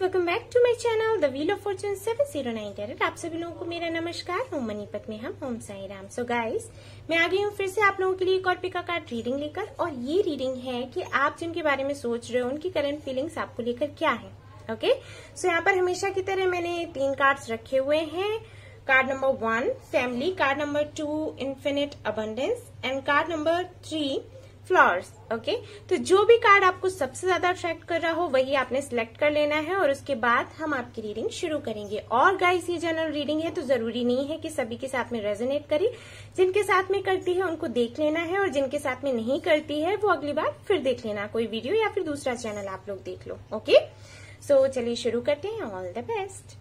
Welcome back to my channel the wheel of fortune 709। आप सभी लोगों को मेरा नमस्कार। होम मनीपत में हम home Sai Ram. So guys, मैं आ गई हूँ फिर से आप लोगों के लिए एक और पिका कार्ड रीडिंग लेकर, और ये रीडिंग है कि आप जिनके बारे में सोच रहे हो उनकी करंट फीलिंग्स आपको लेकर क्या है। ओके, सो यहाँ पर हमेशा की तरह मैंने तीन कार्ड्स रखे हुए हैं। Card number 1 family, card number 2 infinite abundance and card number 3 flowers. Okay, तो जो भी कार्ड आपको सबसे ज्यादा अट्रैक्ट कर रहा हो वही आपने सिलेक्ट कर लेना है, और उसके बाद हम आपकी रीडिंग शुरू करेंगे। और गाइस, ये जनरल रीडिंग है तो जरूरी नहीं है कि सभी के साथ में रेजोनेट करे। जिनके साथ में करती है उनको देख लेना है, और जिनके साथ में नहीं करती है वो अगली बार फिर देख लेना, कोई वीडियो या फिर दूसरा चैनल आप लोग देख लो। ओके, सो चलिए शुरू करते हैं। All the best.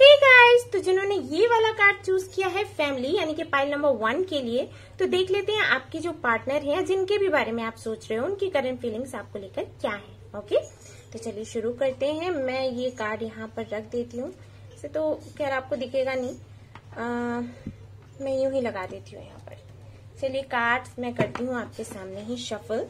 Hey guys, तो जिन्होंने ये वाला कार्ड चूज किया है फैमिली यानी कि पाइल नंबर 1 के लिए, तो देख लेते हैं आपके जो पार्टनर हैं जिनके भी बारे में आप सोच रहे हो उनकी करंट फीलिंग्स आपको लेकर क्या है। ओके, तो चलिए शुरू करते हैं। मैं ये कार्ड यहाँ पर रख देती हूँ, इसे तो खैर आपको दिखेगा नहीं, मैं यूं ही लगा देती हूँ यहाँ पर। चलिए कार्ड मैं करती हूँ आपके सामने ही शफल।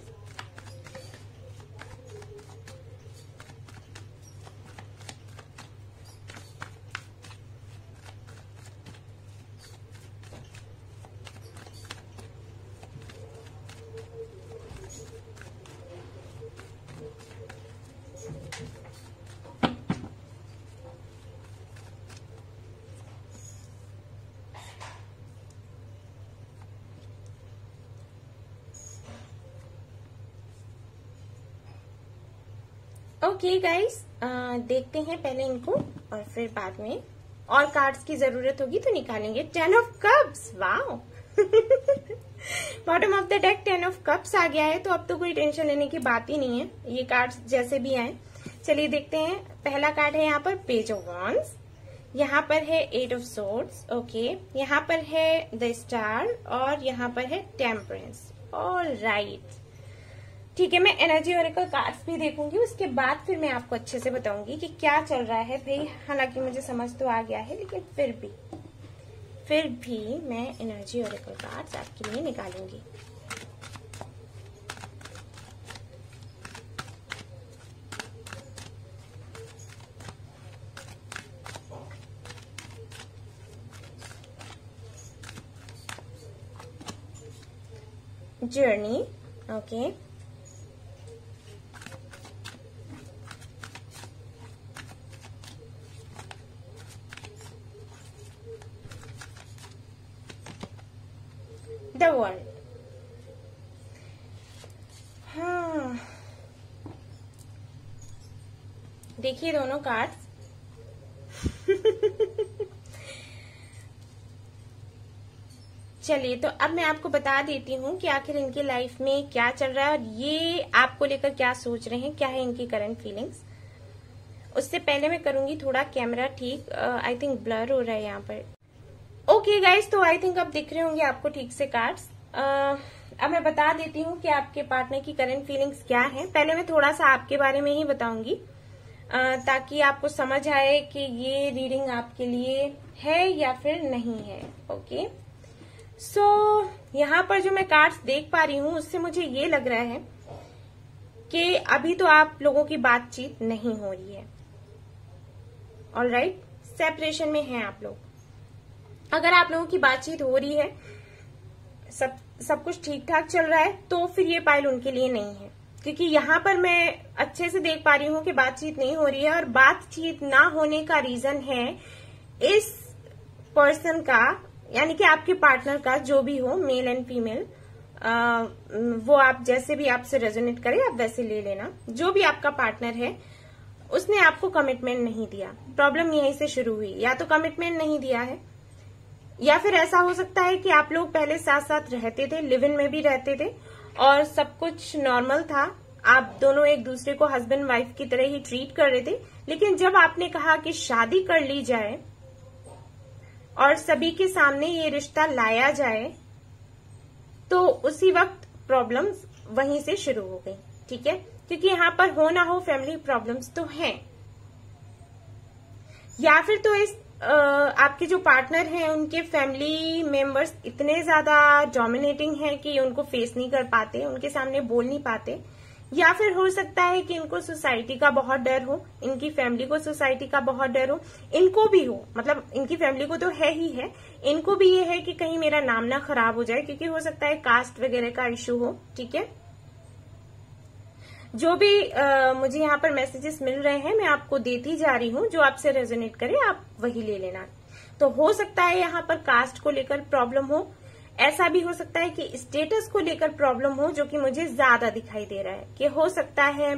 ओके गाइस, देखते हैं पहले इनको और फिर बाद में और कार्ड्स की जरूरत होगी तो निकालेंगे। 10 of cups, wow. Bottom of the deck 10 of cups आ गया है, तो अब तो कोई टेंशन लेने की बात ही नहीं है, ये कार्ड्स जैसे भी आए। चलिए देखते हैं। पहला कार्ड है यहाँ पर पेज ऑफ वॉन्ड्स, यहाँ पर है एट ऑफ सोर्ड्स। ओके, यहाँ पर है द स्टार और यहाँ पर है टेम्परेंस। ऑलराइट, ठीक है, मैं एनर्जी ओरेकल कार्ड्स भी देखूंगी, उसके बाद फिर मैं आपको अच्छे से बताऊंगी कि क्या चल रहा है भाई। हालांकि मुझे समझ तो आ गया है, लेकिन फिर भी मैं एनर्जी ओरेकल कार्ड्स आपके लिए निकालूंगी। Journey, okay, The World। हाँ, देखिए दोनों कार्ड्स। चलिए, तो अब मैं आपको बता देती हूँ कि आखिर इनकी लाइफ में क्या चल रहा है और ये आपको लेकर क्या सोच रहे हैं, क्या है इनकी करंट फीलिंग्स। उससे पहले मैं करूंगी थोड़ा कैमरा ठीक, आई थिंक ब्लर हो रहा है यहाँ पर। ओके गाइज, तो आई थिंक अब दिख रहे होंगे आपको ठीक से कार्ड्स। अब मैं बता देती हूँ कि आपके पार्टनर की करंट फीलिंग्स क्या है। पहले मैं थोड़ा सा आपके बारे में ही बताऊंगी ताकि आपको समझ आए कि ये रीडिंग आपके लिए है या फिर नहीं है। ओके, सो यहाँ पर जो मैं कार्ड्स देख पा रही हूँ उससे मुझे ये लग रहा है कि अभी तो आप लोगों की बातचीत नहीं हो रही है। ऑलराइट, सेपरेशन में है आप लोग। अगर आप लोगों की बातचीत हो रही है, सब कुछ ठीक ठाक चल रहा है, तो फिर ये पाइल उनके लिए नहीं है, क्योंकि यहाँ पर मैं अच्छे से देख पा रही हूँ कि बातचीत नहीं हो रही है। और बातचीत ना होने का रीजन है इस पर्सन का यानी कि आपके पार्टनर का, जो भी हो मेल एंड फीमेल, वो आप जैसे भी आपसे रेजोनेट करे आप वैसे ले लेना। जो भी आपका पार्टनर है उसने आपको कमिटमेंट नहीं दिया, प्रॉब्लम यहीं से शुरू हुई। या तो कमिटमेंट नहीं दिया है, या फिर ऐसा हो सकता है कि आप लोग पहले साथ साथ रहते थे, लिव इन में भी रहते थे और सब कुछ नॉर्मल था, आप दोनों एक दूसरे को हस्बैंड वाइफ की तरह ही ट्रीट कर रहे थे। लेकिन जब आपने कहा कि शादी कर ली जाए और सभी के सामने ये रिश्ता लाया जाए, तो उसी वक्त प्रॉब्लम्स वहीं से शुरू हो गई। ठीक है, क्योंकि यहाँ पर हो ना हो फैमिली प्रॉब्लम्स तो हैं, या फिर तो इस आपके जो पार्टनर हैं उनके फैमिली मेंबर्स इतने ज्यादा डोमिनेटिंग हैं कि उनको फेस नहीं कर पाते, उनके सामने बोल नहीं पाते, या फिर हो सकता है कि इनको सोसाइटी का बहुत डर हो, इनकी फैमिली को सोसाइटी का बहुत डर हो, इनको भी हो, मतलब इनकी फैमिली को तो है ही है, इनको भी ये है कि कहीं मेरा नाम ना खराब हो जाए, क्योंकि हो सकता है कास्ट वगैरह का इश्यू हो। ठीक है, जो भी मुझे यहाँ पर मैसेजेस मिल रहे हैं मैं आपको देती जा रही हूँ, जो आपसे रेजोनेट करे आप वही ले लेना। तो हो सकता है यहाँ पर कास्ट को लेकर प्रॉब्लम हो, ऐसा भी हो सकता है कि स्टेटस को लेकर प्रॉब्लम हो, जो कि मुझे ज्यादा दिखाई दे रहा है कि हो सकता है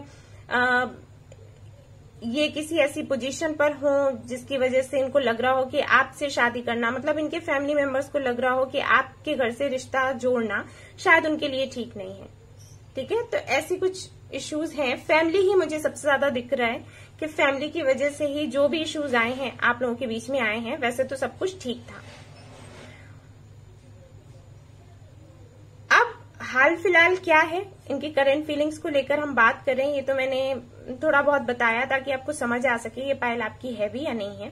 ये किसी ऐसी पोजीशन पर हो जिसकी वजह से इनको लग रहा हो कि आपसे शादी करना, मतलब इनके फैमिली मेंबर्स को लग रहा हो कि आपके घर से रिश्ता जोड़ना शायद उनके लिए ठीक नहीं है। ठीक है, तो ऐसी कुछ इश्यूज हैं। फैमिली ही मुझे सबसे ज्यादा दिख रहा है कि फैमिली की वजह से ही जो भी इश्यूज आए हैं आप लोगों के बीच में आए हैं, वैसे तो सब कुछ ठीक था। हाल फिलहाल क्या है इनकी करंट फीलिंग्स को लेकर हम बात कर रहे हैं, ये तो मैंने थोड़ा बहुत बताया ताकि आपको समझ आ सके ये पायल आपकी है भी या नहीं है।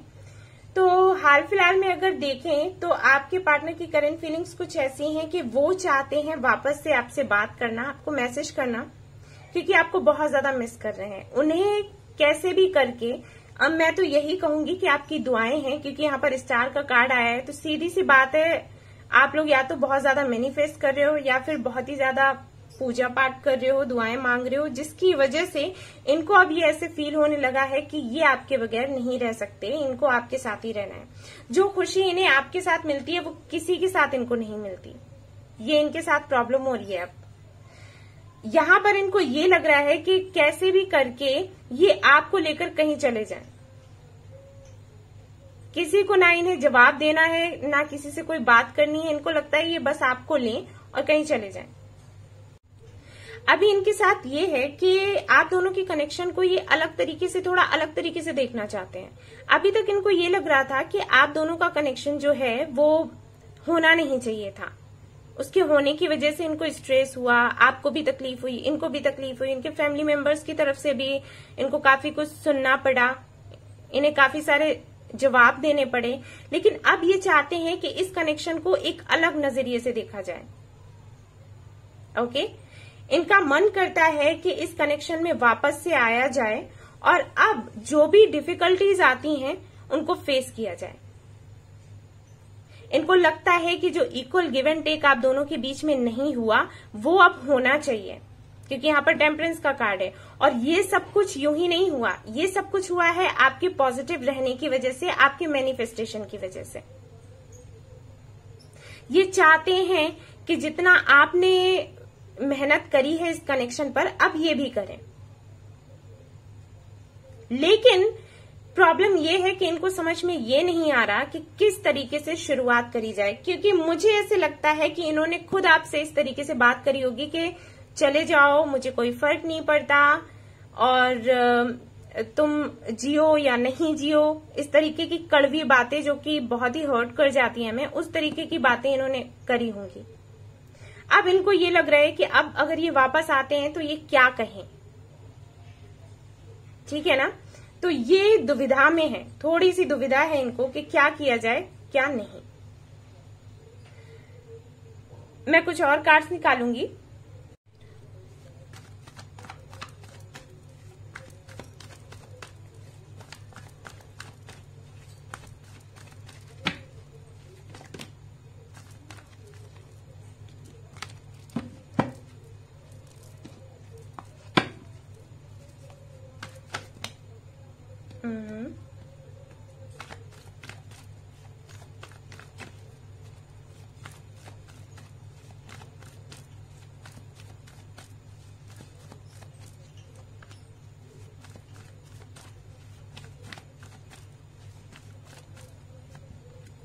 तो हाल फिलहाल में अगर देखें तो आपके पार्टनर की करंट फीलिंग्स कुछ ऐसी हैं कि वो चाहते हैं वापस से आपसे बात करना, आपको मैसेज करना, क्योंकि आपको बहुत ज्यादा मिस कर रहे हैं। उन्हें कैसे भी करके, अब मैं तो यही कहूंगी कि आपकी दुआएं हैं, क्योंकि यहाँ पर स्टार का कार्ड आया है तो सीधी सी बात है आप लोग या तो बहुत ज्यादा मैनिफेस्ट कर रहे हो या फिर बहुत ही ज्यादा पूजा पाठ कर रहे हो, दुआएं मांग रहे हो, जिसकी वजह से इनको अब ये ऐसे फील होने लगा है कि ये आपके बगैर नहीं रह सकते, इनको आपके साथ ही रहना है। जो खुशी इन्हें आपके साथ मिलती है वो किसी के साथ इनको नहीं मिलती, ये इनके साथ प्रॉब्लम हो रही है। अब यहां पर इनको ये लग रहा है कि कैसे भी करके ये आपको लेकर कहीं चले जाए, किसी को ना इन्हें जवाब देना है ना किसी से कोई बात करनी है, इनको लगता है ये बस आपको लें और कहीं चले जाएं। अभी इनके साथ ये है कि आप दोनों के कनेक्शन को ये अलग तरीके से, थोड़ा अलग तरीके से देखना चाहते हैं। अभी तक इनको ये लग रहा था कि आप दोनों का कनेक्शन जो है वो होना नहीं चाहिए था, उसके होने की वजह से इनको स्ट्रेस हुआ, आपको भी तकलीफ हुई, इनको भी तकलीफ हुई, इनके फैमिली मेंबर्स की तरफ से भी इनको काफी कुछ सुनना पड़ा, इन्हें काफी सारे जवाब देने पड़े, लेकिन अब ये चाहते हैं कि इस कनेक्शन को एक अलग नजरिए से देखा जाए। ओके, इनका मन करता है कि इस कनेक्शन में वापस से आया जाए और अब जो भी डिफिकल्टीज आती हैं उनको फेस किया जाए। इनको लगता है कि जो इक्वल गिव एंड टेक आप दोनों के बीच में नहीं हुआ वो अब होना चाहिए, क्योंकि यहाँ पर टेम्परेंस का कार्ड है और ये सब कुछ यूं ही नहीं हुआ, ये सब कुछ हुआ है आपके पॉजिटिव रहने की वजह से, आपके मैनिफेस्टेशन की वजह से। ये चाहते हैं कि जितना आपने मेहनत करी है इस कनेक्शन पर अब ये भी करें, लेकिन प्रॉब्लम ये है कि इनको समझ में ये नहीं आ रहा कि किस तरीके से शुरुआत करी जाए, क्योंकि मुझे ऐसे लगता है कि इन्होंने खुद आपसे इस तरीके से बात करी होगी कि चले जाओ मुझे कोई फर्क नहीं पड़ता और तुम जियो या नहीं जियो, इस तरीके की कड़वी बातें जो कि बहुत ही हर्ट कर जाती है हमें, उस तरीके की बातें इन्होंने करी होंगी। अब इनको ये लग रहा है कि अब अगर ये वापस आते हैं तो ये क्या कहें, ठीक है ना, तो ये दुविधा में है, थोड़ी सी दुविधा है इनको कि क्या किया जाए क्या नहीं। मैं कुछ और कार्ड्स निकालूंगी।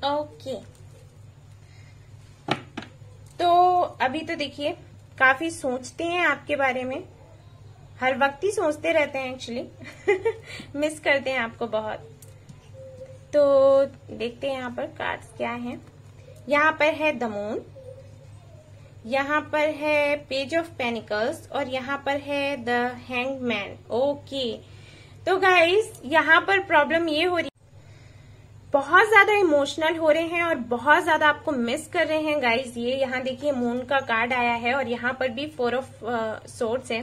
ओके, तो अभी तो देखिए काफी सोचते हैं आपके बारे में, हर वक्त ही सोचते रहते हैं एक्चुअली मिस करते हैं आपको बहुत। तो देखते हैं यहाँ पर कार्ड्स क्या हैं। यहाँ पर है द मून, यहाँ पर है पेज ऑफ पेंटिकल्स और यहाँ पर है द हैंगमैन। ओके, तो गाइस यहाँ पर प्रॉब्लम ये हो रही है, बहुत ज्यादा इमोशनल हो रहे हैं और बहुत ज्यादा आपको मिस कर रहे हैं गाइज। ये यहाँ देखिए मून का कार्ड आया है और यहाँ पर भी फोर ऑफ सोर्ड्स है,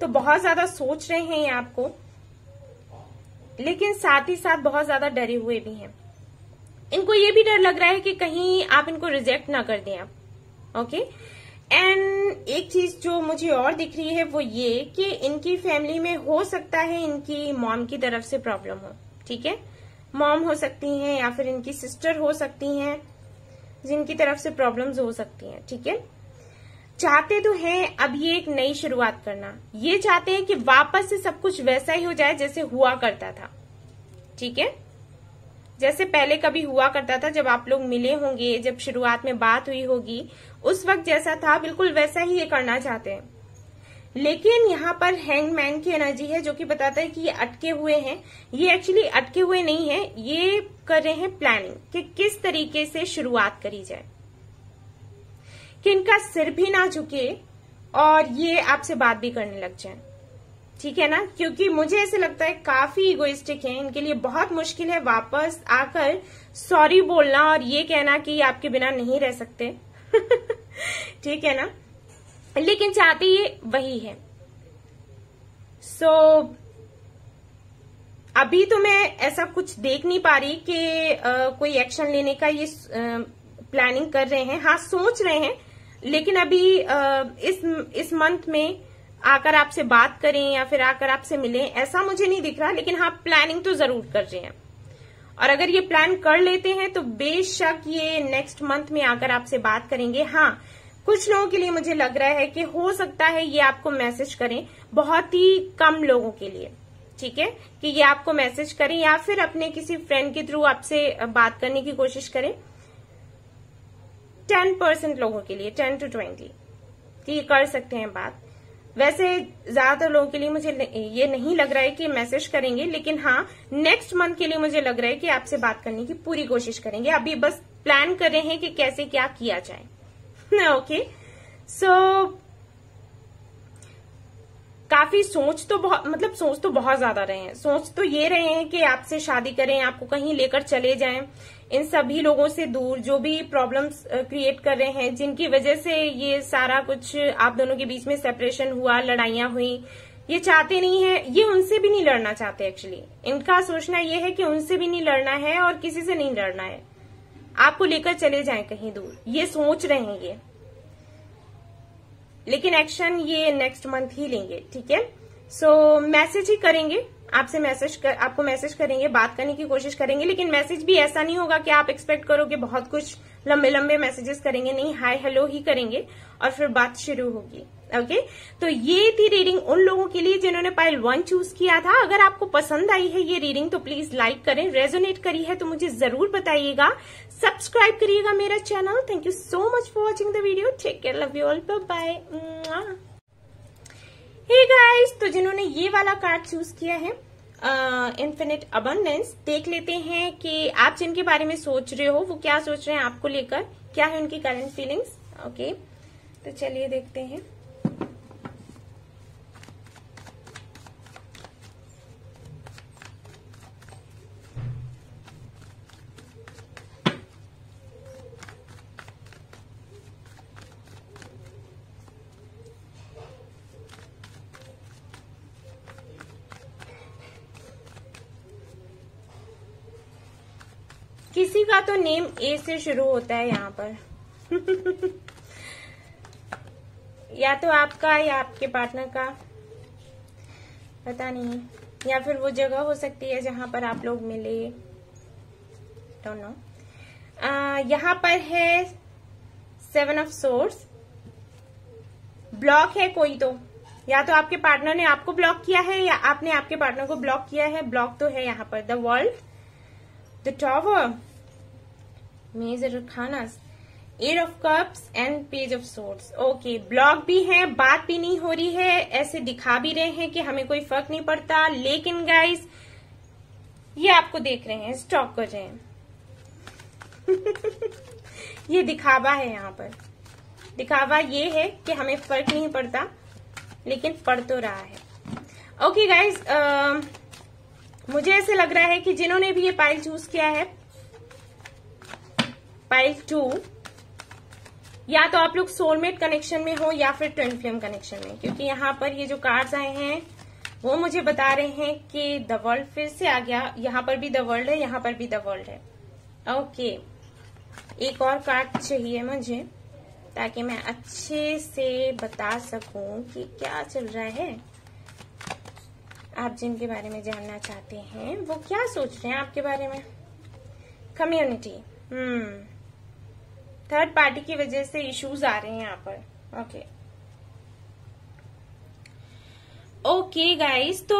तो बहुत ज्यादा सोच रहे हैं आपको, लेकिन साथ ही साथ बहुत ज्यादा डरे हुए भी हैं। इनको ये भी डर लग रहा है कि कहीं आप इनको रिजेक्ट ना कर दें आप। ओके, एंड एक चीज जो मुझे और दिख रही है वो ये कि इनकी फैमिली में हो सकता है इनकी मॉम की तरफ से प्रॉब्लम हो। ठीक है, मॉम हो सकती हैं या फिर इनकी सिस्टर हो सकती हैं जिनकी तरफ से प्रॉब्लम्स हो सकती हैं। ठीक है, चाहते तो हैं अब ये एक नई शुरुआत करना, ये चाहते हैं कि वापस से सब कुछ वैसा ही हो जाए जैसे हुआ करता था। ठीक है, जैसे पहले कभी हुआ करता था, जब आप लोग मिले होंगे, जब शुरुआत में बात हुई होगी, उस वक्त जैसा था बिल्कुल वैसा ही ये करना चाहते हैं। लेकिन यहाँ पर हैंगमैन की एनर्जी है जो कि बताता है कि ये अटके हुए हैं। ये एक्चुअली अटके हुए नहीं है, ये कर रहे हैं प्लानिंग कि किस तरीके से शुरुआत करी जाए कि इनका सिर भी ना झुके और ये आपसे बात भी करने लग जाए। ठीक है ना, क्योंकि मुझे ऐसे लगता है काफी इगोइस्टिक हैं, इनके लिए बहुत मुश्किल है वापस आकर सॉरी बोलना और ये कहना कि ये आपके बिना नहीं रह सकते। ठीक है ना, लेकिन चाहते ये वही है। सो अभी तो मैं ऐसा कुछ देख नहीं पा रही कि कोई एक्शन लेने का ये प्लानिंग कर रहे हैं। हाँ, सोच रहे हैं, लेकिन अभी इस मंथ में आकर आपसे बात करें या फिर आकर आपसे मिलें ऐसा मुझे नहीं दिख रहा। लेकिन हाँ, प्लानिंग तो जरूर कर रहे हैं, और अगर ये प्लान कर लेते हैं तो बेशक ये नेक्स्ट मंथ में आकर आपसे बात करेंगे। हाँ, कुछ लोगों के लिए मुझे लग रहा है कि हो सकता है ये आपको मैसेज करें, बहुत ही कम लोगों के लिए। ठीक है, कि ये आपको मैसेज करें या फिर अपने किसी फ्रेंड के थ्रू आपसे बात करने की कोशिश करें। 10% लोगों के लिए, 10 to 20 ये कर सकते हैं बात। वैसे ज्यादातर लोगों के लिए मुझे ये नहीं लग रहा है कि मैसेज करेंगे, लेकिन हाँ, नेक्स्ट मंथ के लिए मुझे लग रहा है कि आपसे बात करने की पूरी कोशिश करेंगे। अभी बस प्लान कर रहे हैं कि कैसे क्या किया जाए। ओके, सो काफी सोच तो बहुत ज्यादा रहे हैं। सोच तो ये रहे हैं कि आपसे शादी करें, आपको कहीं लेकर चले जाएं, इन सभी लोगों से दूर जो भी प्रॉब्लम्स क्रिएट कर रहे हैं, जिनकी वजह से ये सारा कुछ आप दोनों के बीच में सेपरेशन हुआ, लड़ाइयां हुई, ये चाहते नहीं है। ये उनसे भी नहीं लड़ना चाहते। एक्चुअली इनका सोचना ये है कि उनसे भी नहीं लड़ना है और किसी से नहीं लड़ना है, आपको लेकर चले जाएं कहीं दूर, ये सोच रहे हैं ये। लेकिन एक्शन ये नेक्स्ट मंथ ही लेंगे। ठीक है, सो मैसेज ही करेंगे आपसे, आपको मैसेज करेंगे, बात करने की कोशिश करेंगे। लेकिन मैसेज भी ऐसा नहीं होगा कि आप एक्सपेक्ट करोगे बहुत कुछ लंबे लंबे मैसेजेस करेंगे, नहीं, हाय हेलो ही करेंगे और फिर बात शुरू होगी। ओके, तो ये थी रीडिंग उन लोगों के लिए जिन्होंने पाइल 1 चूज किया था। अगर आपको पसंद आई है ये रीडिंग तो प्लीज लाइक करें, रेजोनेट करी है तो मुझे जरूर बताइएगा, सब्सक्राइब करिएगा मेरा channel. Thank you so much for watching the video, take care, love you all, bye bye. Hey guys, तो जिन्होंने ये वाला कार्ड चूज किया है इन्फिनिट अबंडेंस, देख लेते हैं कि आप जिनके बारे में सोच रहे हो वो क्या सोच रहे हैं आपको लेकर, क्या है उनकी करंट फीलिंग्स। ओके, तो चलिए देखते हैं। किसी का तो नेम ए से शुरू होता है यहाँ पर। या तो आपका या आपके पार्टनर का, पता नहीं, या फिर वो जगह हो सकती है जहां पर आप लोग मिले, डोंट नो। यहाँ पर है 7 of Swords, ब्लॉक है कोई तो, या तो आपके पार्टनर ने आपको ब्लॉक किया है या आपने आपके पार्टनर को ब्लॉक किया है। ब्लॉक तो है यहाँ पर। The world, The Tower, Major Khanas, 8 of Cups and Page of Swords. Okay, block भी है, बात भी नहीं हो रही है, ऐसे दिखा भी रहे हैं कि हमें कोई फर्क नहीं पड़ता, लेकिन गाइस ये आपको देख रहे हैं, स्टॉक कर रहे हैं। ये दिखावा है, यहाँ पर दिखावा ये है कि हमें फर्क नहीं पड़ता, लेकिन पड़ तो रहा है। ओके गाइस, मुझे ऐसे लग रहा है कि जिन्होंने भी ये पाइल चूज किया है, पाइल 2, या तो आप लोग सोलमेट कनेक्शन में हो या फिर ट्विन फ्लेम कनेक्शन में, क्योंकि यहाँ पर ये जो कार्ड्स आए हैं वो मुझे बता रहे हैं कि द वर्ल्ड फिर से आ गया। यहाँ पर भी द वर्ल्ड है, यहाँ पर भी द वर्ल्ड है। ओके, एक और कार्ड चाहिए मुझे ताकि मैं अच्छे से बता सकूं कि क्या चल रहा है। आप जिनके बारे में जानना चाहते हैं वो क्या सोच रहे हैं आपके बारे में। कम्युनिटी, थर्ड पार्टी की वजह से इश्यूज आ रहे हैं यहाँ पर। ओके ओके गाइस, तो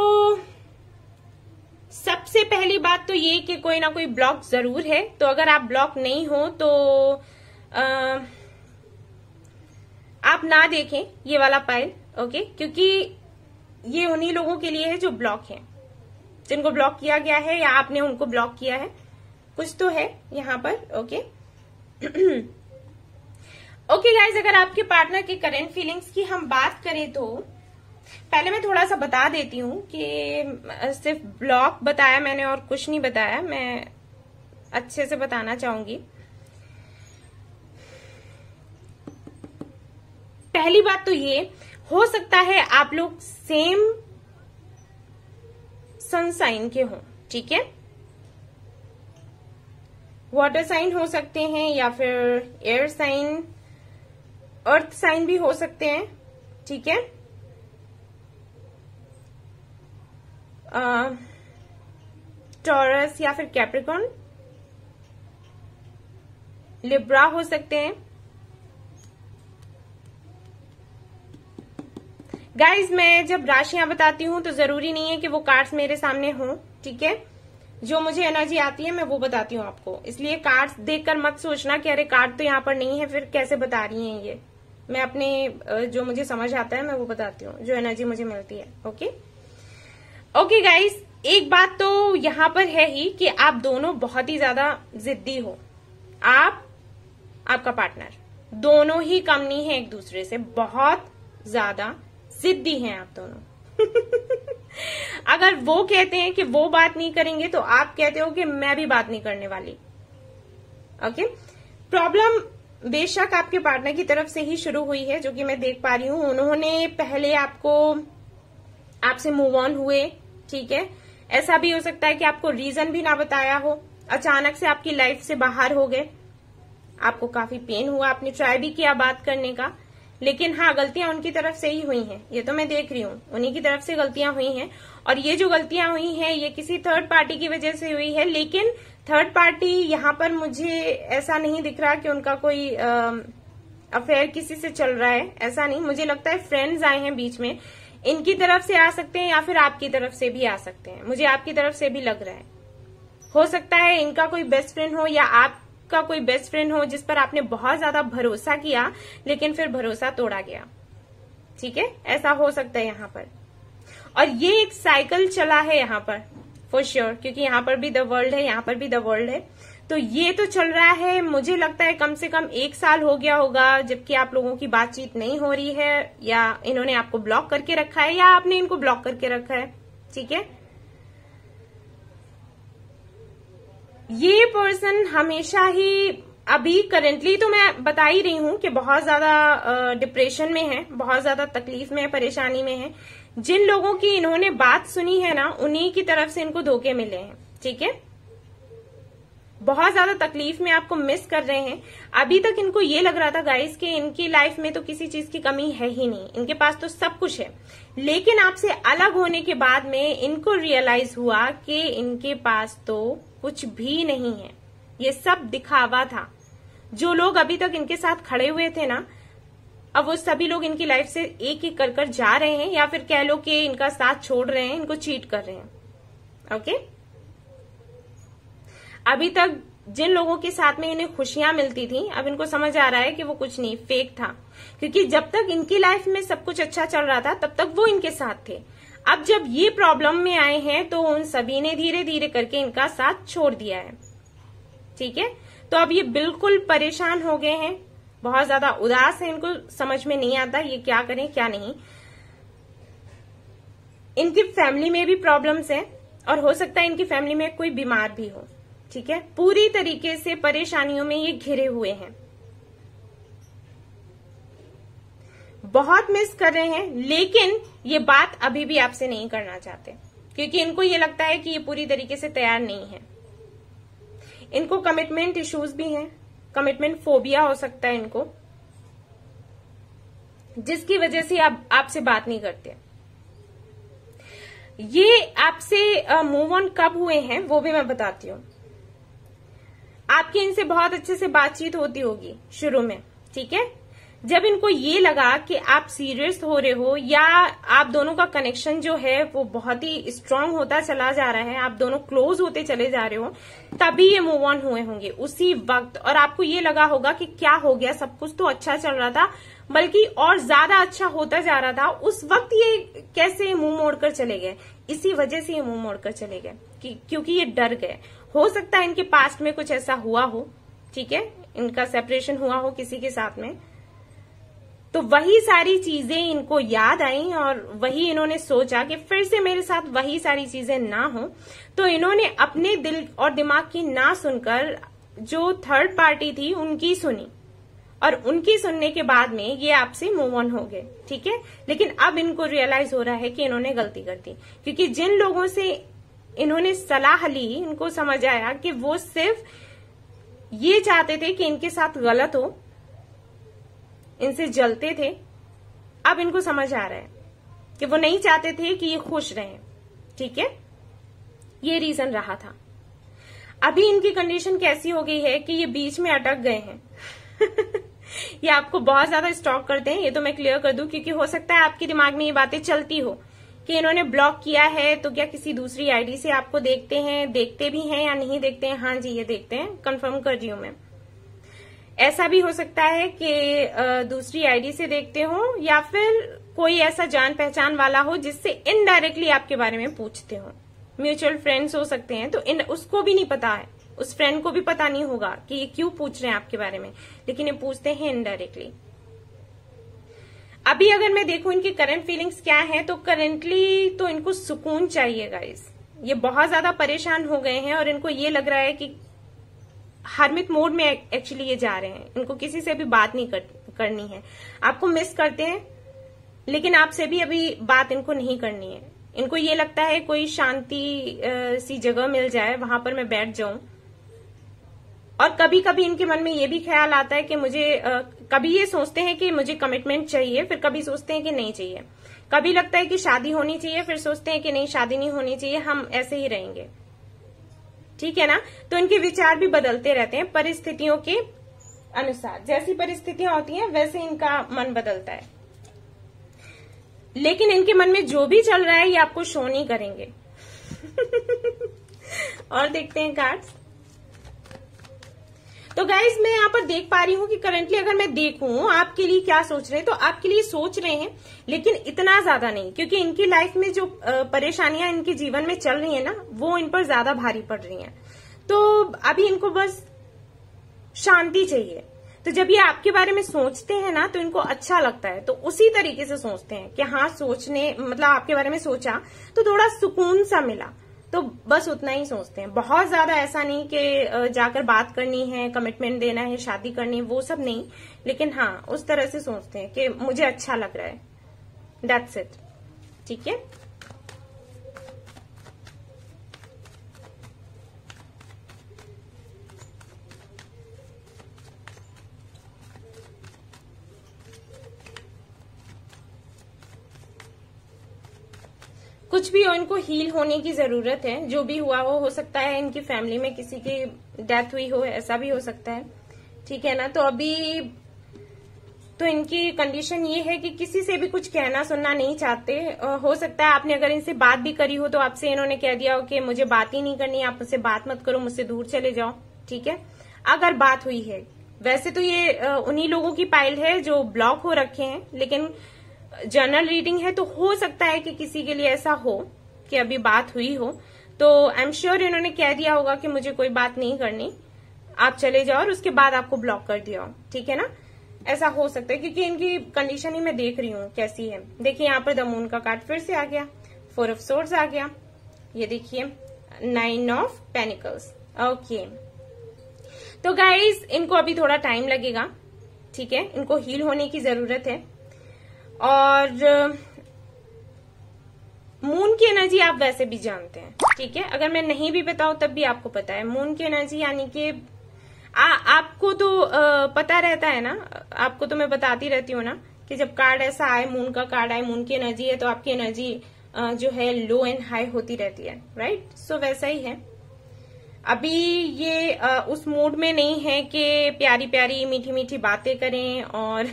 सबसे पहली बात तो ये कि कोई ना कोई ब्लॉक जरूर है, तो अगर आप ब्लॉक नहीं हो तो आप ना देखें ये वाला पाइल। ओके, क्योंकि ये उन्हीं लोगों के लिए है जो ब्लॉक हैं, जिनको ब्लॉक किया गया है या आपने उनको ब्लॉक किया है, कुछ तो है यहाँ पर। ओके ओके गाइज, अगर आपके पार्टनर के करेंट फीलिंग्स की हम बात करें तो पहले मैं थोड़ा सा बता देती हूँ कि सिर्फ ब्लॉक बताया मैंने और कुछ नहीं बताया, मैं अच्छे से बताना चाहूंगी। पहली बात तो ये हो सकता है आप लोग सेम सन साइन के हों, ठीक है, वाटर साइन हो सकते हैं या फिर एयर साइन, अर्थ साइन भी हो सकते हैं, ठीक है। टॉरस या फिर कैप्रिकॉर्न, लिब्रा हो सकते हैं। गाइज मैं जब राशियां बताती हूँ तो जरूरी नहीं है कि वो कार्ड्स मेरे सामने हों, ठीक है, जो मुझे एनर्जी आती है मैं वो बताती हूँ आपको, इसलिए कार्ड्स देखकर मत सोचना कि अरे कार्ड तो यहाँ पर नहीं है फिर कैसे बता रही हैं ये। मैं अपने जो मुझे समझ आता है मैं वो बताती हूँ, जो एनर्जी मुझे मिलती है। ओके ओके गाइज, एक बात तो यहाँ पर है ही कि आप दोनों बहुत ही ज्यादा जिद्दी हो, आप आपका पार्टनर दोनों ही कम नहीं है एक दूसरे से, बहुत ज्यादा जिद्दी हैं आप दोनों। अगर वो कहते हैं कि वो बात नहीं करेंगे तो आप कहते हो कि मैं भी बात नहीं करने वाली। ओके, प्रॉब्लम बेशक आपके पार्टनर की तरफ से ही शुरू हुई है, जो कि मैं देख पा रही हूं। उन्होंने पहले आपको, आपसे मूव ऑन हुए, ठीक है, ऐसा भी हो सकता है कि आपको रीजन भी ना बताया हो, अचानक से आपकी लाइफ से बाहर हो गए, आपको काफी पेन हुआ, आपने ट्राई भी किया बात करने का, लेकिन हाँ गलतियां उनकी तरफ से ही हुई हैं, ये तो मैं देख रही हूँ, उन्हीं की तरफ से गलतियां हुई हैं। और ये जो गलतियां हुई हैं ये किसी थर्ड पार्टी की वजह से हुई है, लेकिन थर्ड पार्टी यहाँ पर मुझे ऐसा नहीं दिख रहा कि उनका कोई अफेयर किसी से चल रहा है, ऐसा नहीं। मुझे लगता है फ्रेंड्स आए हैं बीच में, इनकी तरफ से आ सकते हैं या फिर आपकी तरफ से भी आ सकते हैं, मुझे आपकी तरफ से भी लग रहा है। हो सकता है इनका कोई बेस्ट फ्रेंड हो या आप का कोई बेस्ट फ्रेंड हो जिस पर आपने बहुत ज्यादा भरोसा किया लेकिन फिर भरोसा तोड़ा गया, ठीक है, ऐसा हो सकता है यहाँ पर। और ये एक साइकिल चला है यहाँ पर फॉर श्योर, क्योंकि यहाँ पर भी द वर्ल्ड है, यहाँ पर भी द वर्ल्ड है, तो ये तो चल रहा है। मुझे लगता है कम से कम 1 साल हो गया होगा जबकि आप लोगों की बातचीत नहीं हो रही है, या इन्होंने आपको ब्लॉक करके रखा है या आपने इनको ब्लॉक करके रखा है, ठीक है। ये पर्सन हमेशा ही, अभी करेंटली तो मैं बता ही रही हूं कि बहुत ज्यादा डिप्रेशन में है, बहुत ज्यादा तकलीफ में है, परेशानी में है। जिन लोगों की इन्होंने बात सुनी है ना उन्हीं की तरफ से इनको धोखे मिले हैं, ठीक है, बहुत ज्यादा तकलीफ में, आपको मिस कर रहे हैं। अभी तक इनको ये लग रहा था गाइस कि इनकी लाइफ में तो किसी चीज की कमी है ही नहीं, इनके पास तो सब कुछ है, लेकिन आपसे अलग होने के बाद में इनको रियलाइज हुआ कि इनके पास तो कुछ भी नहीं है, ये सब दिखावा था। जो लोग अभी तक इनके साथ खड़े हुए थे ना, अब वो सभी लोग इनकी लाइफ से एक एक कर जा रहे हैं, या फिर कह लो कि इनका साथ छोड़ रहे हैं, इनको चीट कर रहे हैं। ओके, अभी तक जिन लोगों के साथ में इन्हें खुशियां मिलती थी, अब इनको समझ आ रहा है कि वो कुछ नहीं, फेक था, क्योंकि जब तक इनकी लाइफ में सब कुछ अच्छा चल रहा था तब तक वो इनके साथ थे। अब जब ये प्रॉब्लम में आए हैं तो उन सभी ने धीरे धीरे करके इनका साथ छोड़ दिया है, ठीक है। तो अब ये बिल्कुल परेशान हो गए हैं, बहुत ज्यादा उदास है, इनको समझ में नहीं आता ये क्या करें क्या नहीं। इनकी फैमिली में भी प्रॉब्लम्स है, और हो सकता है इनकी फैमिली में कोई बीमार भी हो, ठीक है, पूरी तरीके से परेशानियों में ये घिरे हुए हैं। बहुत मिस कर रहे हैं, लेकिन ये बात अभी भी आपसे नहीं करना चाहते क्योंकि इनको ये लगता है कि ये पूरी तरीके से तैयार नहीं है। इनको कमिटमेंट इश्यूज भी हैं, कमिटमेंट फोबिया हो सकता है इनको, जिसकी वजह से आपसे बात नहीं करते। ये आपसे मूव ऑन कब हुए हैं वो भी मैं बताती हूँ। आपकी इनसे बहुत अच्छे से बातचीत होती होगी शुरू में, ठीक है। जब इनको ये लगा कि आप सीरियस हो रहे हो या आप दोनों का कनेक्शन जो है वो बहुत ही स्ट्रांग होता चला जा रहा है, आप दोनों क्लोज होते चले जा रहे हो, तभी ये मूव ऑन हुए होंगे उसी वक्त। और आपको ये लगा होगा कि क्या हो गया, सब कुछ तो अच्छा चल रहा था बल्कि और ज्यादा अच्छा होता जा रहा था, उस वक्त ये कैसे मुंह मोड़कर चले गए। इसी वजह से ये मुंह मोड़कर चले गए क्योंकि ये डर गए। हो सकता है इनके पास्ट में कुछ ऐसा हुआ हो, ठीक है, इनका सेपरेशन हुआ हो किसी के साथ में, तो वही सारी चीजें इनको याद आईं और वही इन्होंने सोचा कि फिर से मेरे साथ वही सारी चीजें ना हो। तो इन्होंने अपने दिल और दिमाग की ना सुनकर जो थर्ड पार्टी थी उनकी सुनी, और उनकी सुनने के बाद में ये आपसे मूव ऑन हो गए, ठीक है। लेकिन अब इनको रियलाइज हो रहा है कि इन्होंने गलती कर दी, क्योंकि जिन लोगों से इन्होंने सलाह ली इनको समझ आया कि वो सिर्फ ये चाहते थे कि इनके साथ गलत हो, इनसे जलते थे। अब इनको समझ आ रहा है कि वो नहीं चाहते थे कि ये खुश रहें, ठीक है, ये रीजन रहा था। अभी इनकी कंडीशन कैसी हो गई है कि ये बीच में अटक गए हैं। ये आपको बहुत ज्यादा स्टॉक करते हैं, ये तो मैं क्लियर कर दूं, क्योंकि हो सकता है आपके दिमाग में ये बातें चलती हो कि इन्होंने ब्लॉक किया है तो क्या किसी दूसरी आईडी से आपको देखते हैं, देखते भी हैं या नहीं देखते हैं। हाँ जी, ये देखते हैं, कंफर्म कर रही हूं मैं। ऐसा भी हो सकता है कि दूसरी आईडी से देखते हो या फिर कोई ऐसा जान पहचान वाला हो जिससे इनडायरेक्टली आपके बारे में पूछते हो, म्यूचुअल फ्रेंड्स हो सकते हैं। तो उसको भी नहीं पता है, उस फ्रेंड को भी पता नहीं होगा कि ये क्यों पूछ रहे हैं आपके बारे में, लेकिन ये पूछते हैं इनडायरेक्टली। अभी अगर मैं देखूं इनकी करंट फीलिंग्स क्या है, तो करेंटली तो इनको सुकून चाहिए गाइस। ये बहुत ज्यादा परेशान हो गए हैं और इनको ये लग रहा है कि हर्मिट मोड में एक्चुअली ये जा रहे हैं। इनको किसी से भी बात नहीं करनी है। आपको मिस करते हैं लेकिन आपसे भी अभी बात इनको नहीं करनी है। इनको ये लगता है कोई शांति सी जगह मिल जाए वहां पर मैं बैठ जाऊं। और कभी कभी इनके मन में ये भी ख्याल आता है कि मुझे कभी ये सोचते हैं कि मुझे कमिटमेंट चाहिए, फिर कभी सोचते हैं कि नहीं चाहिए, कभी लगता है कि शादी होनी चाहिए, फिर सोचते हैं कि नहीं शादी नहीं होनी चाहिए, हम ऐसे ही रहेंगे, ठीक है ना। तो इनके विचार भी बदलते रहते हैं परिस्थितियों के अनुसार। जैसी परिस्थितियां होती हैं वैसे इनका मन बदलता है, लेकिन इनके मन में जो भी चल रहा है ये आपको शो नहीं करेंगे। और देखते हैं कार्ड्स। तो गाइज मैं यहाँ पर देख पा रही हूँ कि करंटली अगर मैं देखूं आपके लिए क्या सोच रहे हैं, तो आपके लिए सोच रहे हैं लेकिन इतना ज्यादा नहीं, क्योंकि इनकी लाइफ में जो परेशानियां इनके जीवन में चल रही है ना वो इन पर ज्यादा भारी पड़ रही हैं। तो अभी इनको बस शांति चाहिए। तो जब ये आपके बारे में सोचते हैं ना तो इनको अच्छा लगता है, तो उसी तरीके से सोचते हैं कि हाँ सोचने मतलब आपके बारे में सोचा तो थोड़ा सुकून सा मिला, तो बस उतना ही सोचते हैं। बहुत ज्यादा ऐसा नहीं कि जाकर बात करनी है, कमिटमेंट देना है, शादी करनी है, वो सब नहीं, लेकिन हाँ उस तरह से सोचते हैं कि मुझे अच्छा लग रहा है, दैट्स इट, ठीक है। कुछ भी हो इनको हील होने की जरूरत है, जो भी हुआ हो सकता है इनकी फैमिली में किसी की डेथ हुई हो, ऐसा भी हो सकता है, ठीक है ना। तो अभी तो इनकी कंडीशन ये है कि किसी से भी कुछ कहना सुनना नहीं चाहते। हो सकता है आपने अगर इनसे बात भी करी हो तो आपसे इन्होंने कह दिया हो कि मुझे बात ही नहीं करनी, आप मुझसे बात मत करो, मुझसे दूर चले जाओ, ठीक है, अगर बात हुई है। वैसे तो ये उन्हीं लोगों की पाइल है जो ब्लॉक हो रखे हैं, लेकिन जनरल रीडिंग है तो हो सकता है कि किसी के लिए ऐसा हो कि अभी बात हुई हो, तो आई एम श्योर इन्होंने कह दिया होगा कि मुझे कोई बात नहीं करनी, आप चले जाओ, और उसके बाद आपको ब्लॉक कर दिया हो, ठीक है ना, ऐसा हो सकता है। क्योंकि इनकी कंडीशन ही मैं देख रही हूँ कैसी है। देखिए यहाँ पर द मून का कार्ड फिर से आ गया, फोर ऑफ सोर्स आ गया, ये देखिए नाइन ऑफ पेनिकल्स, ओके। तो गाइज इनको अभी थोड़ा टाइम लगेगा, ठीक है, इनको हील होने की जरूरत है। और मून की एनर्जी आप वैसे भी जानते हैं, ठीक है। अगर मैं नहीं भी बताऊं तब भी आपको पता है। मून की एनर्जी यानी कि आपको तो पता रहता है ना, आपको तो मैं बताती रहती हूँ ना कि जब कार्ड ऐसा आए, मून का कार्ड आए, मून की एनर्जी है, तो आपकी एनर्जी जो है लो एंड हाई होती रहती है, राइट। सो वैसा ही है। अभी ये उस मूड में नहीं है कि प्यारी प्यारी मीठी मीठी बातें करें और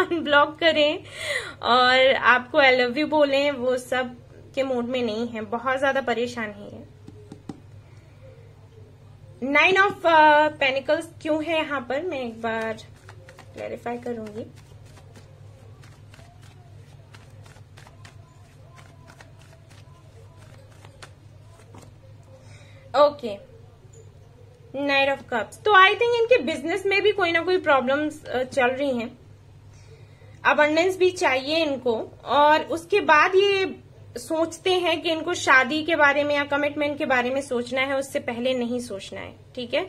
अनब्लॉक करें और आपको आई लव यू बोलें, वो सब के मूड में नहीं है, बहुत ज्यादा परेशान ही है। नाइन ऑफ पेंटिकल्स क्यों है यहाँ पर, मैं एक बार क्लैरिफाई करूंगी। Okay, nine of cups. तो आई थिंक इनके बिजनेस में भी कोई ना कोई प्रॉब्लम्स चल रही हैं। अबंडेंस भी चाहिए इनको, और उसके बाद ये सोचते हैं कि इनको शादी के बारे में या कमिटमेंट के बारे में सोचना है, उससे पहले नहीं सोचना है, ठीक है।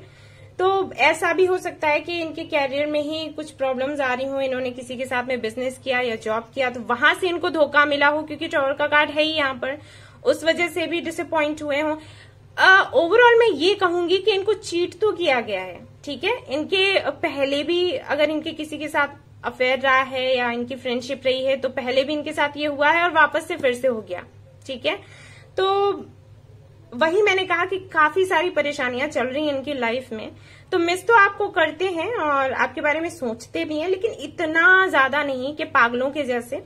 तो ऐसा भी हो सकता है कि इनके कैरियर में ही कुछ प्रॉब्लम्स आ रही हो, इन्होंने किसी के साथ में बिजनेस किया या जॉब किया, तो वहां से इनको धोखा मिला हो, क्योंकि टावर का कार्ड है ही यहाँ पर, उस वजह से भी डिसअपॉइंट हुए हों। ओवरऑल मैं ये कहूंगी कि इनको चीट तो किया गया है, ठीक है। इनके पहले भी अगर इनके किसी के साथ अफेयर रहा है या इनकी फ्रेंडशिप रही है, तो पहले भी इनके साथ ये हुआ है और वापस से फिर से हो गया, ठीक है। तो वही मैंने कहा कि काफी सारी परेशानियां चल रही हैं इनकी लाइफ में। तो मिस तो आपको करते हैं और आपके बारे में सोचते भी हैं, लेकिन इतना ज्यादा नहीं कि पागलों के जैसे।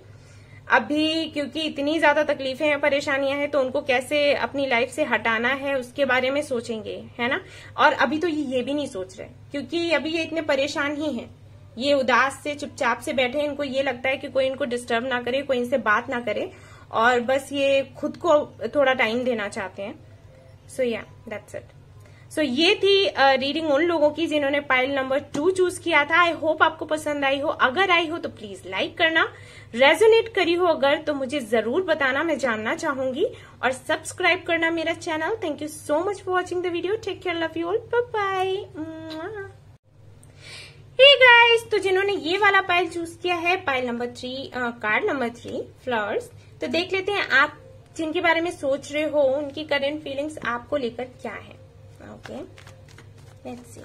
अभी क्योंकि इतनी ज्यादा तकलीफें हैं, परेशानियां हैं, तो उनको कैसे अपनी लाइफ से हटाना है उसके बारे में सोचेंगे, है ना। और अभी तो ये भी नहीं सोच रहे, क्योंकि अभी ये इतने परेशान ही हैं, ये उदास से चुपचाप से बैठे हैं। इनको ये लगता है कि कोई इनको डिस्टर्ब ना करे, कोई इनसे बात ना करे, और बस ये खुद को थोड़ा टाइम देना चाहते हैं। सो या दैट्स इट। सो ये थी रीडिंग उन लोगों की जिन्होंने पाइल नंबर 2 चूज किया था। आई होप आपको पसंद आई हो। अगर आई हो तो प्लीज लाइक करना, रेजोनेट करी हो अगर तो मुझे जरूर बताना, मैं जानना चाहूंगी। और सब्सक्राइब करना मेरा channel. Thank you so much for watching the video. Take care, love you all, bye. Hey guys, तो जिन्होंने ये वाला पाइल चूज किया है, pile number 3, card number 3 flowers, तो देख लेते हैं आप जिनके बारे में सोच रहे हो उनकी करंट फीलिंग्स आपको लेकर क्या है। Okay, let's see.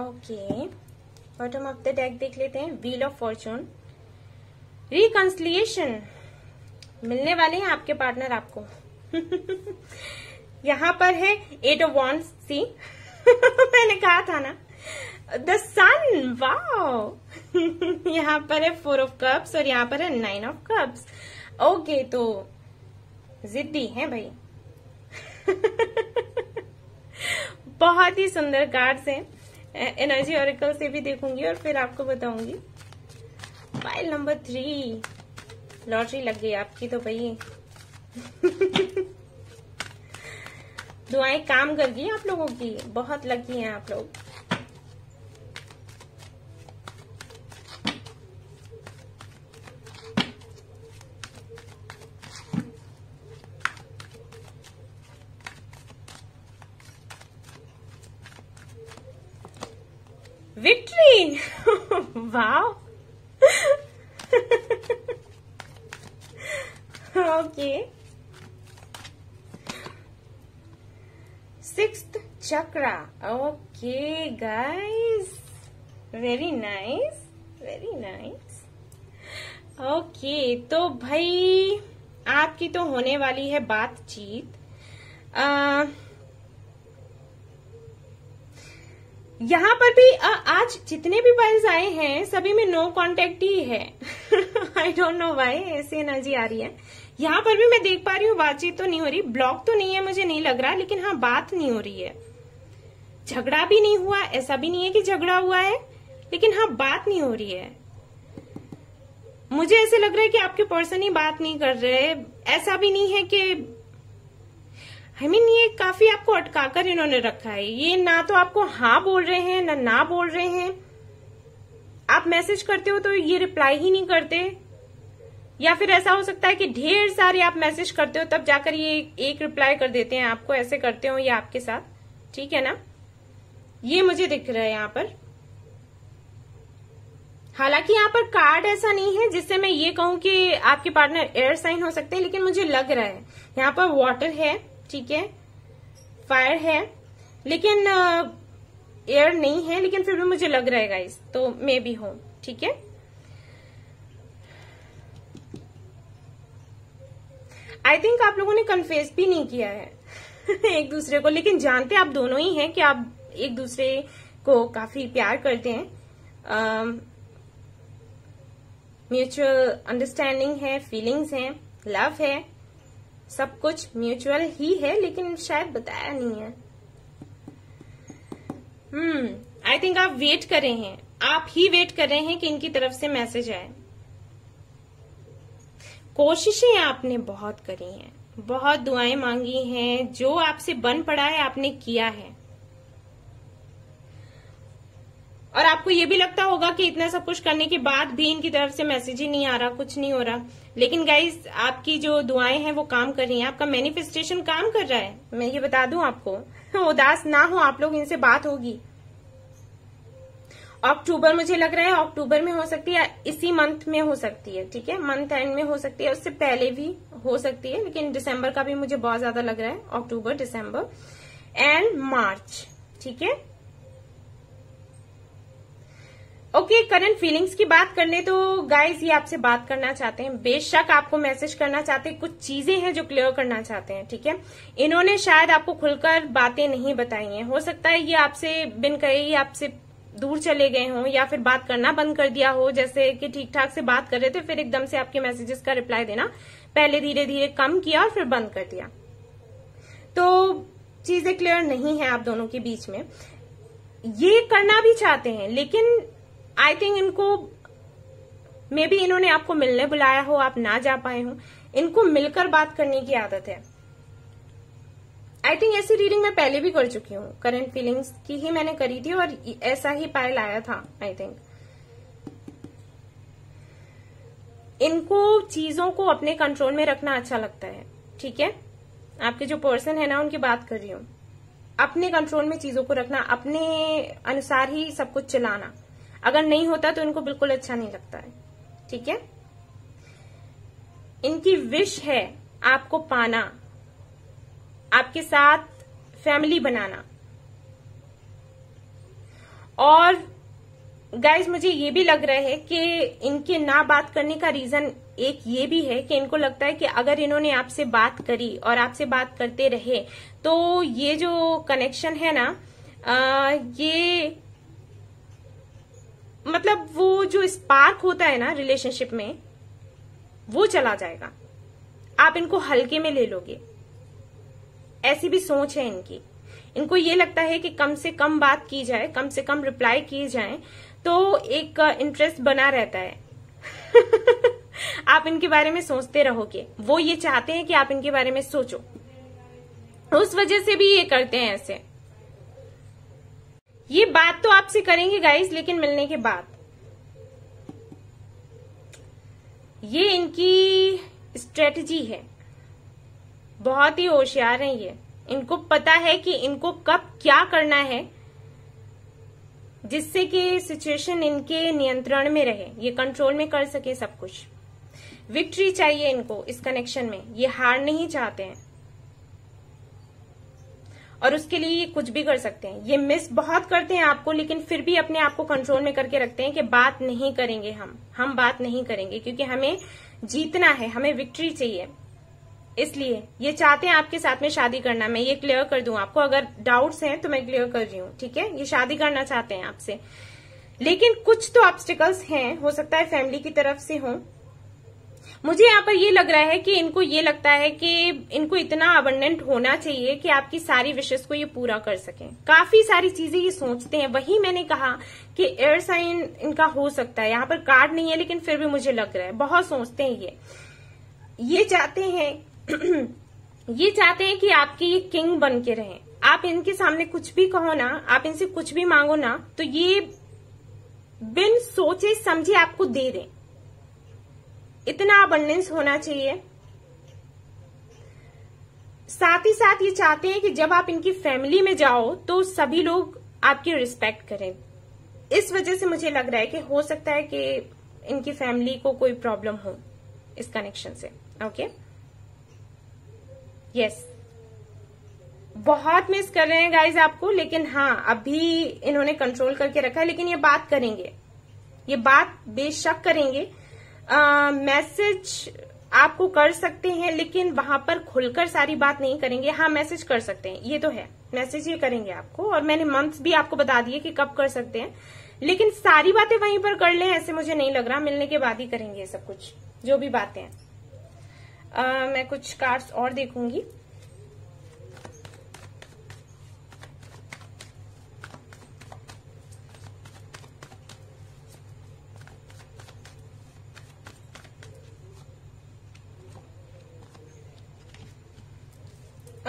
Okay, bottom of the deck देख लेते हैं। व्हील ऑफ फॉर्चून, रिकंसिलिएशन, मिलने वाले हैं आपके पार्टनर आपको। यहाँ पर है एट ऑफ वॉन्ड्स, सी मैंने कहा था ना। द सन, वाओ यहाँ पर है फोर ऑफ कप्स और यहाँ पर है नाइन ऑफ कप्स। ओके, तो जिद्दी है भाई। बहुत ही सुंदर कार्ड्स हैं। एनर्जी ऑरेकल से भी देखूंगी और फिर आपको बताऊंगी। पाइल नंबर 3, लॉटरी लग गई आपकी तो भाई। दुआएं काम कर गई आप लोगों की, बहुत लकी हैं आप लोग। Victory, wow. Okay, 6th chakra. Okay guys, very nice, very nice. Okay, तो भाई आपकी तो होने वाली है बातचीत। यहाँ पर भी आज जितने भी पाइल्स आए हैं सभी में नो कांटेक्ट ही है। आई डोंट नो व्हाई ऐसी एनर्जी आ रही है। यहाँ पर भी मैं देख पा रही हूँ बातचीत तो नहीं हो रही, ब्लॉक तो नहीं है, मुझे नहीं लग रहा, लेकिन हाँ बात नहीं हो रही है। झगड़ा भी नहीं हुआ, ऐसा भी नहीं है कि झगड़ा हुआ है, लेकिन हाँ बात नहीं हो रही है। मुझे ऐसे लग रहा है कि आपके पर्सन ही बात नहीं कर रहे, ऐसा भी नहीं है कि I mean, ये काफी आपको अटका कर इन्होंने रखा है। ये ना तो आपको हाँ बोल रहे हैं ना बोल रहे हैं। आप मैसेज करते हो तो ये रिप्लाई ही नहीं करते, या फिर ऐसा हो सकता है कि ढेर सारे आप मैसेज करते हो तब जाकर ये एक रिप्लाई कर देते हैं आपको, ऐसे करते हो या आपके साथ, ठीक है ना। ये मुझे दिख रहा है यहाँ पर। हालांकि यहाँ पर कार्ड ऐसा नहीं है जिससे मैं ये कहूं कि आपके पार्टनर एयर साइन हो सकते हैं, लेकिन मुझे लग रहा है यहाँ पर वाटर है, ठीक है, फायर है, लेकिन एयर नहीं है, लेकिन फिर भी मुझे लग रहा है गाइस, तो मे बी हो, ठीक है। आई थिंक आप लोगों ने कन्फेस भी नहीं किया है एक दूसरे को, लेकिन जानते आप दोनों ही हैं कि आप एक दूसरे को काफी प्यार करते हैं। म्यूचुअल अंडरस्टैंडिंग है, फीलिंग्स हैं, लव है, सब कुछ म्यूचुअल ही है, लेकिन शायद बताया नहीं है। आई थिंक आप वेट कर रहे हैं, आप ही वेट कर रहे हैं कि इनकी तरफ से मैसेज आए। कोशिशें आपने बहुत करी हैं, बहुत दुआएं मांगी हैं, जो आपसे बन पड़ा है आपने किया है, और आपको ये भी लगता होगा कि इतना सब कुछ करने के बाद भी इनकी तरफ से मैसेज ही नहीं आ रहा, कुछ नहीं हो रहा, लेकिन गाइज आपकी जो दुआएं हैं वो काम कर रही हैं, आपका मैनिफेस्टेशन काम कर रहा है। मैं ये बता दूं आपको, उदास ना हो आप लोग, इनसे बात होगी। अक्टूबर, मुझे लग रहा है अक्टूबर में हो सकती है, इसी मंथ में हो सकती है, ठीक है, मंथ एंड में हो सकती है, उससे पहले भी हो सकती है, लेकिन दिसंबर का भी मुझे बहुत ज्यादा लग रहा है, अक्टूबर, दिसंबर एंड मार्च, ठीक है। ओके, करंट फीलिंग्स की बात कर ले तो गाइज ये आपसे बात करना चाहते हैं, बेशक आपको मैसेज करना चाहते हैं, कुछ चीजें हैं जो क्लियर करना चाहते हैं, ठीक है। इन्होंने शायद आपको खुलकर बातें नहीं बताई हैं, हो सकता है ये आपसे बिन कहे ही आपसे दूर चले गए हों, या फिर बात करना बंद कर दिया हो, जैसे कि ठीक ठाक से बात कर रहे थे, फिर एकदम से आपके मैसेजेस का रिप्लाई देना, पहले धीरे धीरे कम किया और फिर बंद कर दिया, तो चीजें क्लियर नहीं है आप दोनों के बीच में। ये करना भी चाहते हैं, लेकिन आई थिंक इनको मे बी इन्होंने आपको मिलने बुलाया हो, आप ना जा पाए हो, इनको मिलकर बात करने की आदत है। आई थिंक ऐसी रीडिंग मैं पहले भी कर चुकी हूँ, करंट फीलिंग्स की ही मैंने करी थी और ऐसा ही पायल आया था। आई थिंक इनको चीजों को अपने कंट्रोल में रखना अच्छा लगता है, ठीक है। आपके जो पर्सन है ना, उनकी बात कर रही हूँ, अपने कंट्रोल में चीजों को रखना, अपने अनुसार ही सब कुछ चलाना, अगर नहीं होता तो इनको बिल्कुल अच्छा नहीं लगता है, ठीक है। इनकी विश है आपको पाना, आपके साथ फैमिली बनाना। और गाइज मुझे ये भी लग रहा है कि इनके ना बात करने का रीजन एक ये भी है कि इनको लगता है कि अगर इन्होंने आपसे बात करी और आपसे बात करते रहे तो ये जो कनेक्शन है ना, ये मतलब वो जो स्पार्क होता है ना रिलेशनशिप में, वो चला जाएगा, आप इनको हल्के में ले लोगे, ऐसी भी सोच है इनकी। इनको ये लगता है कि कम से कम बात की जाए, कम से कम रिप्लाई किए जाए, तो एक इंटरेस्ट बना रहता है आप इनके बारे में सोचते रहोगे, वो ये चाहते हैं कि आप इनके बारे में सोचो, उस वजह से भी ये करते हैं ऐसे। ये बात तो आपसे करेंगे गाइस, लेकिन मिलने के बाद। ये इनकी स्ट्रेटजी है, बहुत ही होशियार हैं ये, इनको पता है कि इनको कब क्या करना है, जिससे कि सिचुएशन इनके नियंत्रण में रहे, ये कंट्रोल में कर सके सब कुछ। विक्ट्री चाहिए इनको इस कनेक्शन में, ये हार नहीं चाहते हैं, और उसके लिए ये कुछ भी कर सकते हैं। ये मिस बहुत करते हैं आपको, लेकिन फिर भी अपने आप को कंट्रोल में करके रखते हैं कि बात नहीं करेंगे, हम बात नहीं करेंगे, क्योंकि हमें जीतना है, हमें विक्ट्री चाहिए। इसलिए ये चाहते हैं आपके साथ में शादी करना, मैं ये क्लियर कर दूं आपको, अगर डाउट्स हैं तो मैं क्लियर कर रही हूँ, ठीक है। ये शादी करना चाहते हैं आपसे, लेकिन कुछ तो ऑब्स्टिकल्स हैं, हो सकता है फैमिली की तरफ से हों। मुझे यहाँ पर ये लग रहा है कि इनको ये लगता है कि इनको इतना अबंडेंट होना चाहिए कि आपकी सारी विशेष को ये पूरा कर सकें, काफी सारी चीजें ये सोचते हैं। वही मैंने कहा कि एयर साइन इनका हो सकता है, यहाँ पर कार्ड नहीं है, लेकिन फिर भी मुझे लग रहा है बहुत सोचते हैं ये चाहते हैं ये चाहते हैं कि आपके ये किंग बन के रहें। आप इनके सामने कुछ भी कहो ना, आप इनसे कुछ भी मांगो ना, तो ये बिन सोचे समझे आपको दे दें। इतना अबंडेंस होना चाहिए। साथ ही साथ ये चाहते हैं कि जब आप इनकी फैमिली में जाओ तो सभी लोग आपकी रिस्पेक्ट करें। इस वजह से मुझे लग रहा है कि हो सकता है कि इनकी फैमिली को कोई प्रॉब्लम हो इस कनेक्शन से। ओके, यस, बहुत मिस कर रहे हैं गाइज आपको, लेकिन हाँ अभी इन्होंने कंट्रोल करके रखा है, लेकिन ये बात करेंगे, ये बात बेशक करेंगे। मैसेज आपको कर सकते हैं, लेकिन वहां पर खुलकर सारी बात नहीं करेंगे। हाँ, मैसेज कर सकते हैं, ये तो है, मैसेज ये करेंगे आपको, और मैंने मंथ्स भी आपको बता दिए कि कब कर सकते हैं, लेकिन सारी बातें वहीं पर कर लें ऐसे मुझे नहीं लग रहा। मिलने के बाद ही करेंगे सब कुछ, जो भी बातें हैं। मैं कुछ कार्ड्स और देखूंगी।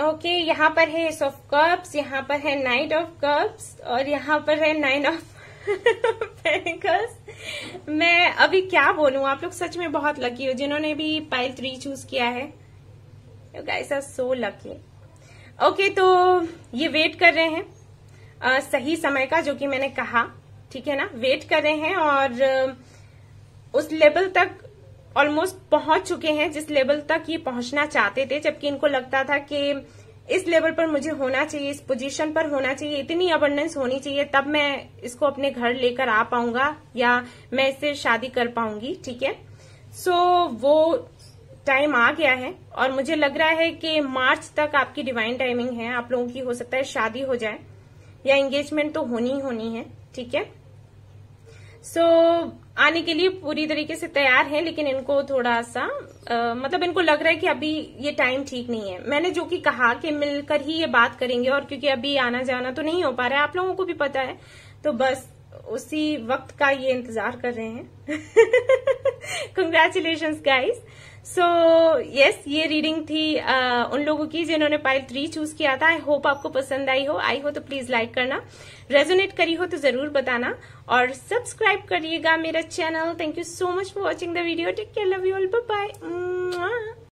ओके, यहाँ पर है एस ऑफ कप्स, यहाँ पर है नाइट ऑफ कप्स, और यहाँ पर है नाइन ऑफ पेंटिकल्स। मैं अभी क्या बोलूं, आप लोग सच में बहुत लकी हो जिन्होंने भी पाइल 3 चूज किया है। You guys are so lucky. Okay, तो ये वेट कर रहे हैं सही समय का, जो कि मैंने कहा, ठीक है ना, वेट कर रहे हैं और उस लेवल तक ऑलमोस्ट पहुंच चुके हैं जिस लेवल तक ये पहुंचना चाहते थे। जबकि इनको लगता था कि इस लेवल पर मुझे होना चाहिए, इस पोजीशन पर होना चाहिए, इतनी अबंडेंस होनी चाहिए, तब मैं इसको अपने घर लेकर आ पाऊंगा या मैं इससे शादी कर पाऊंगी। ठीक है, सो वो टाइम आ गया है और मुझे लग रहा है कि मार्च तक आपकी डिवाइन टाइमिंग है, आप लोगों की हो सकता है शादी हो जाए या एंगेजमेंट तो होनी ही होनी है। ठीक है, सो आने के लिए पूरी तरीके से तैयार हैं, लेकिन इनको थोड़ा सा मतलब इनको लग रहा है कि अभी ये टाइम ठीक नहीं है। मैंने जो कि कहा कि मिलकर ही ये बात करेंगे, और क्योंकि अभी आना जाना तो नहीं हो पा रहा है, आप लोगों को भी पता है, तो बस उसी वक्त का ये इंतजार कर रहे हैं। Congratulations guys. सो यस, ये रीडिंग थी उन लोगों की जिन्होंने पाइल 3 चूज किया था। आई होप आपको पसंद आई हो, तो प्लीज लाइक करना, रेजोनेट करी हो तो जरूर बताना, और सब्सक्राइब करिएगा मेरा channel. Thank you so much for watching the video. Take care, love you all, bye bye.